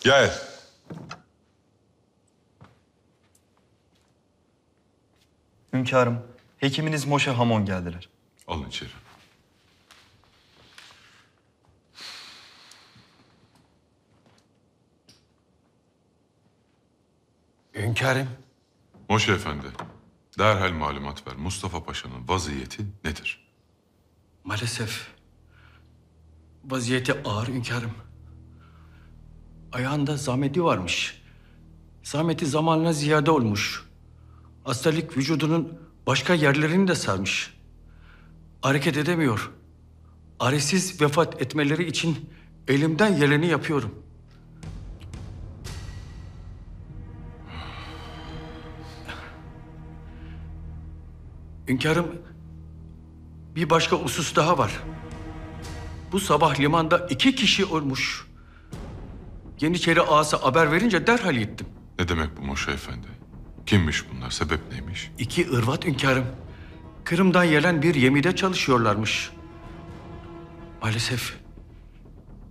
Gel. Hünkârım, hekiminiz Moşe Hamon geldiler. Alın içeri. Hünkârım. Moşe Efendi, derhal malumat ver. Mustafa Paşa'nın vaziyeti nedir? Maalesef vaziyeti ağır hünkârım. Ayağında zahmeti varmış. Zahmeti zamanla ziyade olmuş. Hastalık vücudunun başka yerlerini de sarmış. Hareket edemiyor. Aresiz vefat etmeleri için elimden geleni yapıyorum. Hünkârım, bir başka husus daha var. Bu sabah limanda 2 kişi ölmüş. Yeniçeri ağası haber verince derhal gittim. Ne demek bu Moşe Efendi? Kimmiş bunlar? Sebep neymiş? 2 Irvat hünkârım. Kırım'dan gelen bir yemide çalışıyorlarmış. Maalesef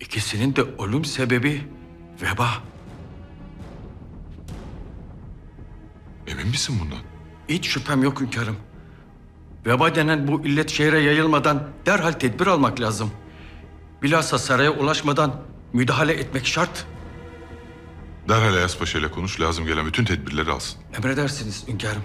ikisinin de ölüm sebebi veba. Emin misin bundan? Hiç şüphem yok hünkârım. Veba denen bu illet şehre yayılmadan derhal tedbir almak lazım. Bilhassa saraya ulaşmadan müdahale etmek şart. Derhal Ayaspaşa ile konuş, lazım gelen bütün tedbirleri alsın. Emredersiniz hünkârım.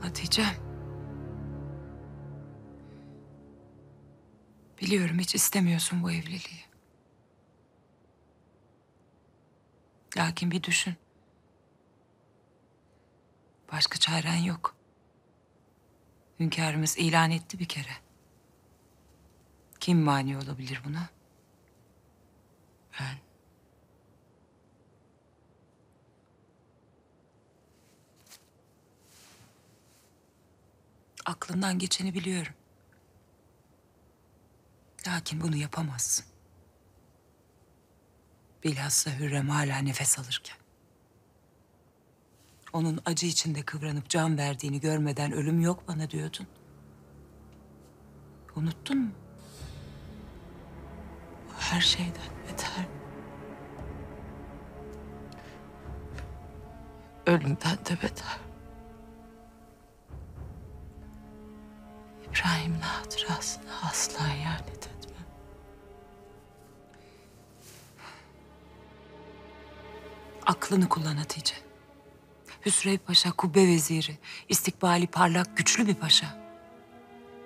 Hatice'm. Biliyorum hiç istemiyorsun bu evliliği. Lakin bir düşün. Başka çaren yok. Hünkârımız ilan etti bir kere. Kim mani olabilir buna? Ben. Aklından geçeni biliyorum. Lakin bunu yapamazsın. Bilhassa Hürrem hala nefes alırken. Onun acı içinde kıvranıp can verdiğini görmeden ölüm yok bana diyordun. Unuttun mu? Bu her şeyden beter. Ölümden de beter. İbrahim'in hatırasını asla ihanet etme. Aklını kullan Hatice. Hüsrev Paşa, kubbe veziri, istikbali parlak, güçlü bir paşa.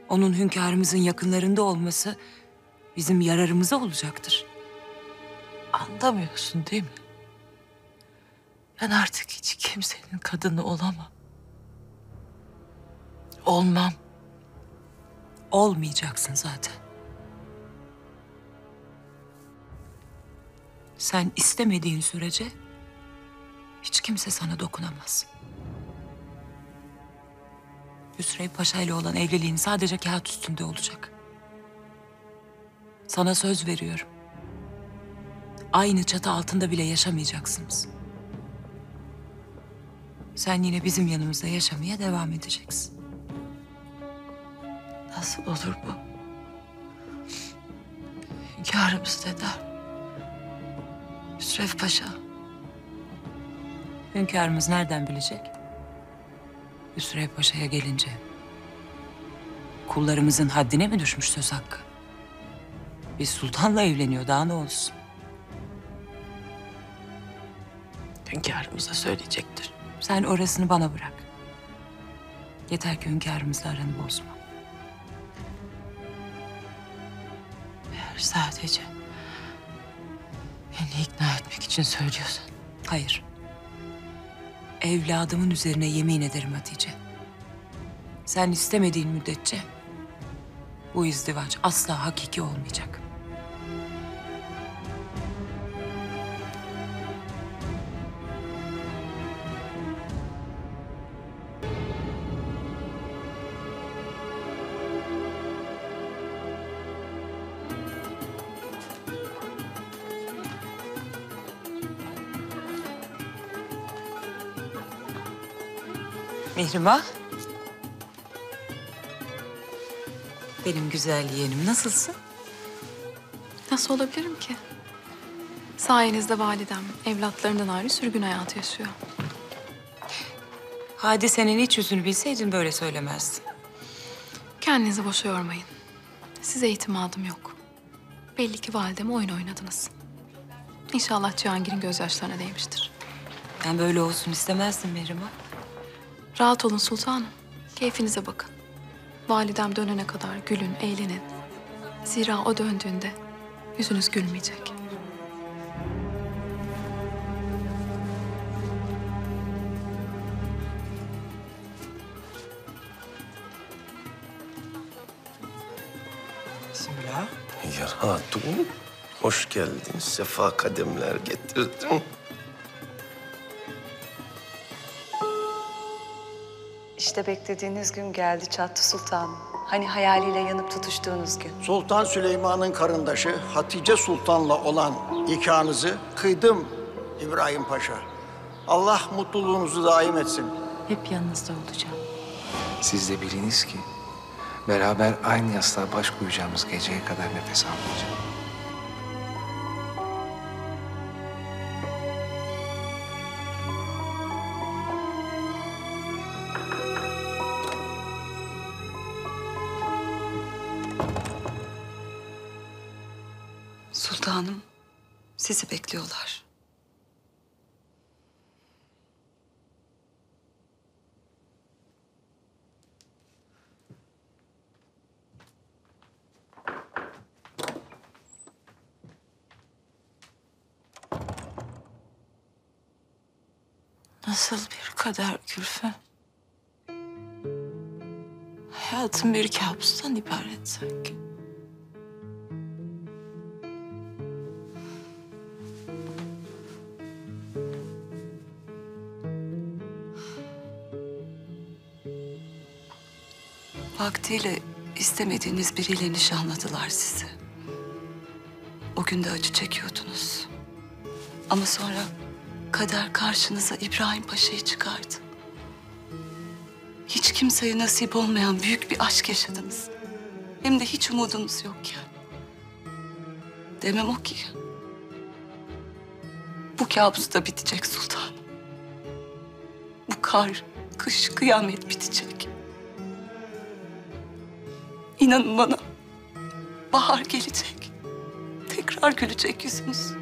Onun hünkârımızın yakınlarında olması bizim yararımıza olacaktır. Anlamıyorsun değil mi? Ben artık hiç kimsenin kadını olamam. Olmam. Olmayacaksın zaten. Sen istemediğin sürece hiç kimse sana dokunamaz. Hüsrev Paşa ile olan evliliğin sadece kağıt üstünde olacak. Sana söz veriyorum. Aynı çatı altında bile yaşamayacaksınız. Sen yine bizim yanımızda yaşamaya devam edeceksin. Nasıl olur bu? Hünkârımız deder. Hüsrev Paşa. Hünkârımız nereden bilecek? Hüsrev Paşa'ya gelince kullarımızın haddine mi düşmüş söz hakkı? Bir sultanla evleniyor, daha ne olsun? Hünkârımıza söyleyecektir. Sen orasını bana bırak. Yeter ki hünkârımızla aranı bozma. Sadece beni ikna etmek için söylüyorsun. Hayır. Evladımın üzerine yemin ederim Hatice. Sen istemediğin müddetçe bu izdivaç asla hakiki olmayacak. Mihrimah. Benim güzel yeğenim, nasılsın? Nasıl olabilirim ki? Sayenizde validem evlatlarından ayrı sürgün hayatı yaşıyor. Hadisenin iç yüzünü bilseydin böyle söylemezdin. Kendinizi boşa yormayın. Size itimadım yok. Belli ki valideme oyun oynadınız. İnşallah Cihangir'in gözyaşlarına değmiştir. Ben böyle olsun istemezdim Mihrimah. Rahat olun sultanım. Keyfinize bakın. Validem dönene kadar gülün, eğlenin. Zira o döndüğünde yüzünüz gülmeyecek. Bismillah. Nigar Hatun, hoş geldin. Sefa kademler getirdin. İşte beklediğiniz gün geldi çattı sultanım. Hani hayaliyle yanıp tutuştuğunuz gün. Sultan Süleyman'ın karındaşı Hatice Sultan'la olan nikahınızı kıydım İbrahim Paşa. Allah mutluluğunuzu daim etsin. Hep yanınızda olacağım. Siz de biliniz ki beraber aynı yastığa baş koyacağımız geceye kadar nefes almayacağım. Sultanım, sizi bekliyorlar. Nasıl bir kader Gülfem? Hayatım bir kabustan ibaret sanki. Vaktiyle istemediğiniz biriyle nişanladılar sizi. O gün de acı çekiyordunuz. Ama sonra kader karşınıza İbrahim Paşa'yı çıkardı. Hiç kimseye nasip olmayan büyük bir aşk yaşadınız. Hem de hiç umudunuz yokken. Demem o ki bu kabus da bitecek sultanım. Bu kar, kış, kıyamet bitecek. İnanın bana, bahar gelecek. Tekrar gülecek yüzünüz.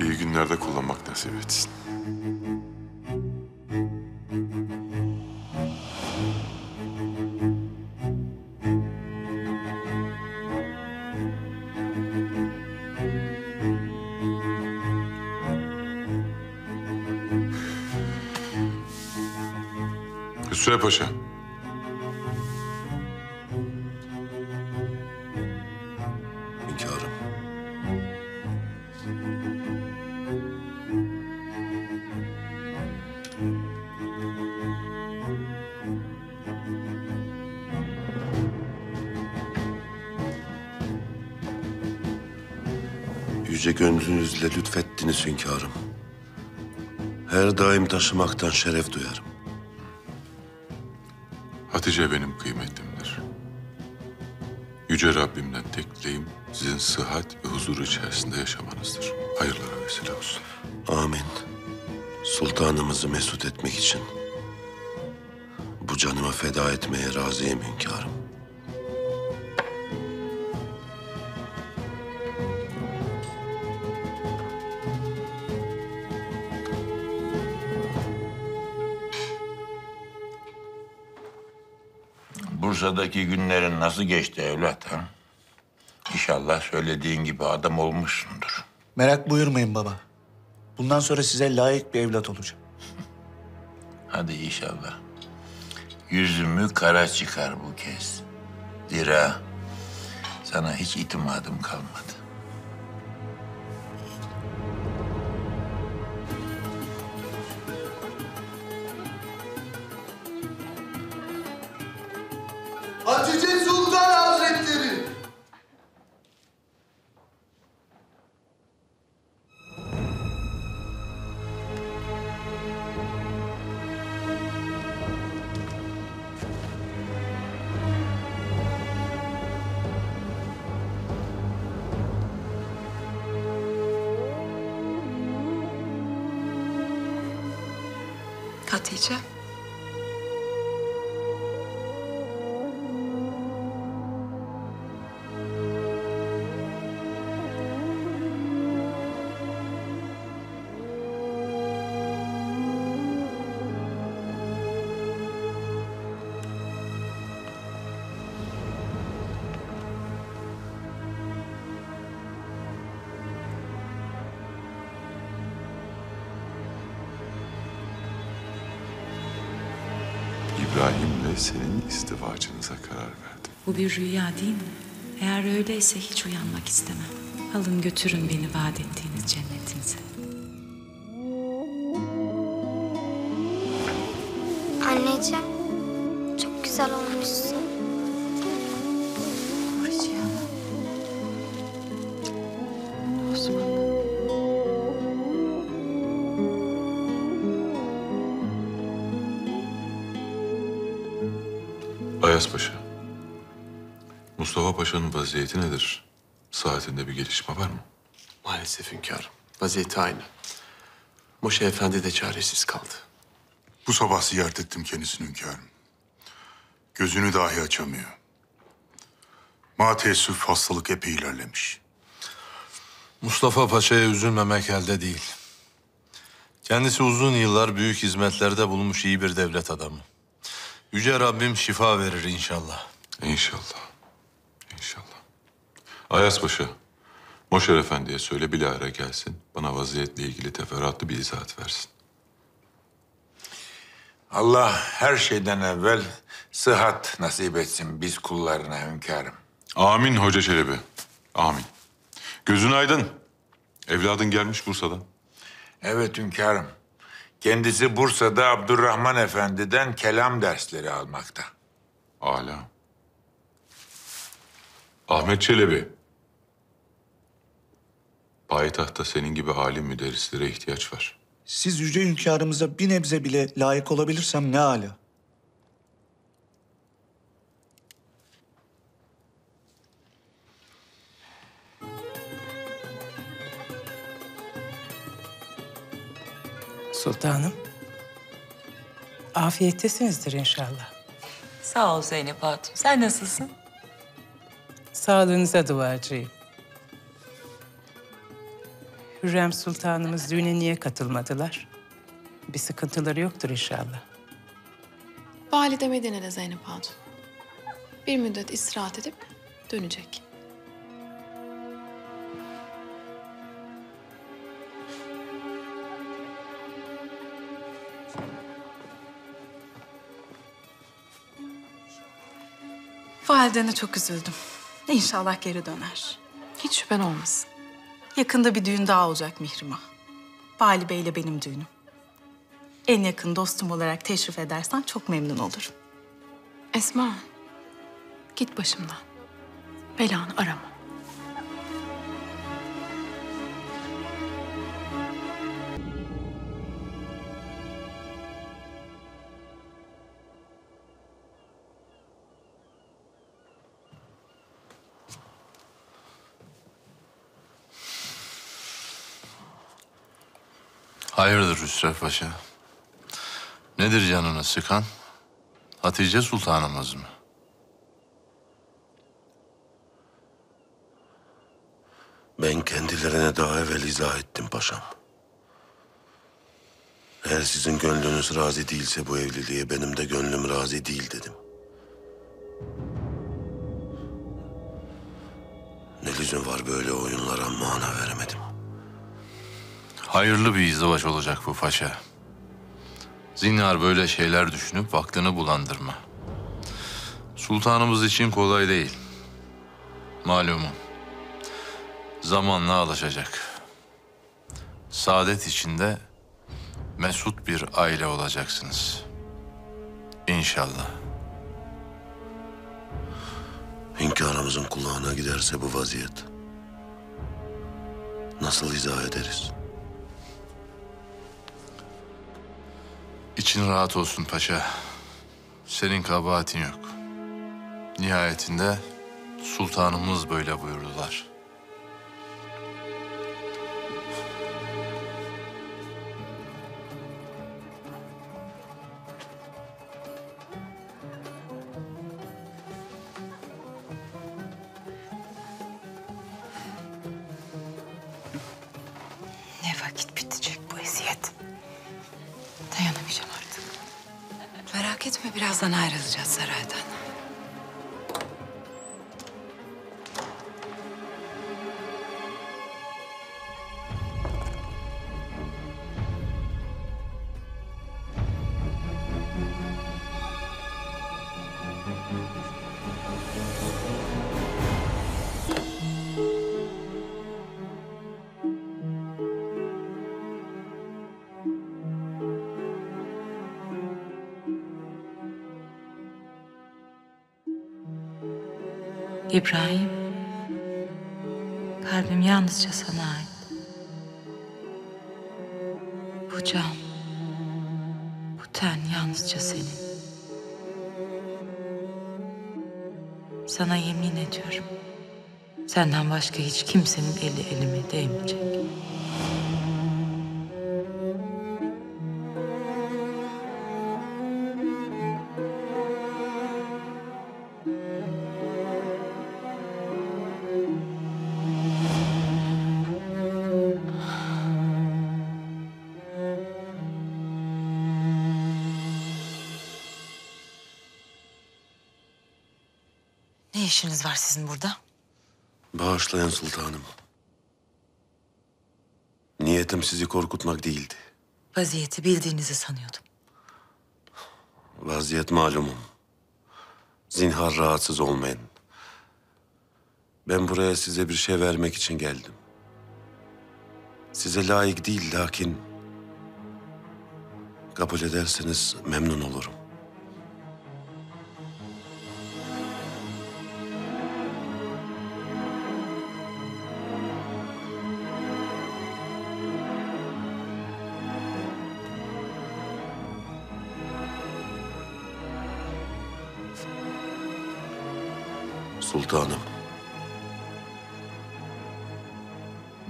İyi günlerde kullanmak nasip etsin. Hüsrev Paşa. Hünkârım. yüce gönlünüzle lütfettiniz hünkârım. Her daim taşımaktan şeref duyarım. Hatice benim kıymetimdir. Yüce Rabbimden tek dileğim sizin sıhhat ve huzur içerisinde yaşamanızdır. Hayırlara vesile olsun. Amin. Sultanımızı mesut etmek için bu canımı feda etmeye razıyım hünkârım. Bursa'daki günlerin nasıl geçti evlat ha? İnşallah söylediğin gibi adam olmuşsundur. Merak buyurmayın baba. Bundan sonra size layık bir evlat olacağım. Hadi inşallah. Yüzümü kara çıkar bu kez. Zira sana hiç itimadım kalmadı. Hatice Sultan Hazretleri! Hatice. İbrahim'le senin izdivacınıza karar verdim. Bu bir rüya değil mi? Eğer öyleyse hiç uyanmak istemem. Alın götürün beni vaat ettiğiniz cennetinize. Anneciğim, çok güzel olmuşsun. Ayaspaşa, Mustafa Paşa'nın vaziyeti nedir? Saatinde bir gelişme var mı? Maalesef hünkârım, vaziyeti aynı. Moşe Efendi de çaresiz kaldı. Bu sabah ziyaret ettim kendisini hünkârım. Gözünü dahi açamıyor. Ma teessüf hastalık epey ilerlemiş. Mustafa Paşa'ya üzülmemek elde değil. Kendisi uzun yıllar büyük hizmetlerde bulunmuş iyi bir devlet adamı. Yüce Rabbim şifa verir inşallah. İnşallah. İnşallah. Ayaspaşa, Moşer Efendi'ye söyle bilahare gelsin. Bana vaziyetle ilgili teferruatlı bir izahat versin. Allah her şeyden evvel sıhhat nasip etsin biz kullarına hünkârım. Amin Hoca Çelebi. Amin. Gözün aydın. Evladın gelmiş Bursa'dan. Evet hünkârım. Kendisi Bursa'da Abdurrahman Efendi'den kelam dersleri almakta. Âlâ. Ahmet Çelebi. Payitahtta senin gibi alim müderrislere ihtiyaç var. Siz yüce hünkârımıza bir nebze bile layık olabilirsem ne âlâ. Sultanım, afiyettesinizdir inşallah. Sağ ol Zeynep Hatun. Sen nasılsın? Sağlığınıza duacıyım. Hürrem Sultanımız düğüne niye katılmadılar? Bir sıkıntıları yoktur inşallah. Valide Medine'de Zeynep Hatun. Bir müddet istirahat edip dönecek. Validene çok üzüldüm. İnşallah geri döner. Hiç şüphen olmasın. Yakında bir düğün daha olacak Mihrimah. Bali Bey ile benim düğünüm. En yakın dostum olarak teşrif edersen çok memnun olurum. Esma, git başımdan. Belanı arama. Hayırdır Hüsrev Paşa? Nedir canını sıkan? Hatice Sultanımız mı? Ben kendilerine daha evvel izah ettim paşam. Eğer sizin gönlünüz razı değilse bu evliliğe benim de gönlüm razı değil dedim. Ne lüzum var böyle oyunlara, mana veremedim. Hayırlı bir izdivaç olacak bu paşa. Zinhar böyle şeyler düşünüp aklını bulandırma. Sultanımız için kolay değil. Malumu. Zamanla alışacak. Saadet içinde mesut bir aile olacaksınız. İnşallah. Hünkârımızın kulağına giderse bu vaziyet nasıl izah ederiz? İçin rahat olsun paşa. Senin kabahatin yok. Nihayetinde sultanımız böyle buyurdular. Birazdan ayrılacağız saraydan. İbrahim, kalbim yalnızca sana ait. Bu can, bu ten yalnızca senin. Sana yemin ediyorum, senden başka hiç kimsenin eli elime değmeyecek. Ne işiniz var sizin burada? Bağışlayan sultanım. Niyetim sizi korkutmak değildi. Vaziyeti bildiğinizi sanıyordum. Vaziyet malumum. Zinhar rahatsız olmayın. Ben buraya size bir şey vermek için geldim. Size layık değil lakin kabul ederseniz memnun olurum. Sultanım,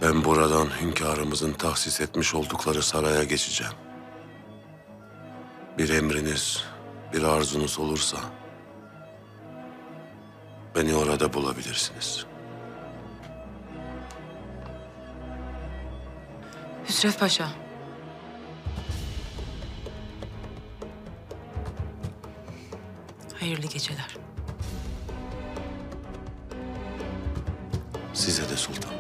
ben buradan hünkârımızın tahsis etmiş oldukları saraya geçeceğim. Bir emriniz, bir arzunuz olursa beni orada bulabilirsiniz. Hüsrev Paşa. Hayırlı geceler. Size de sultan.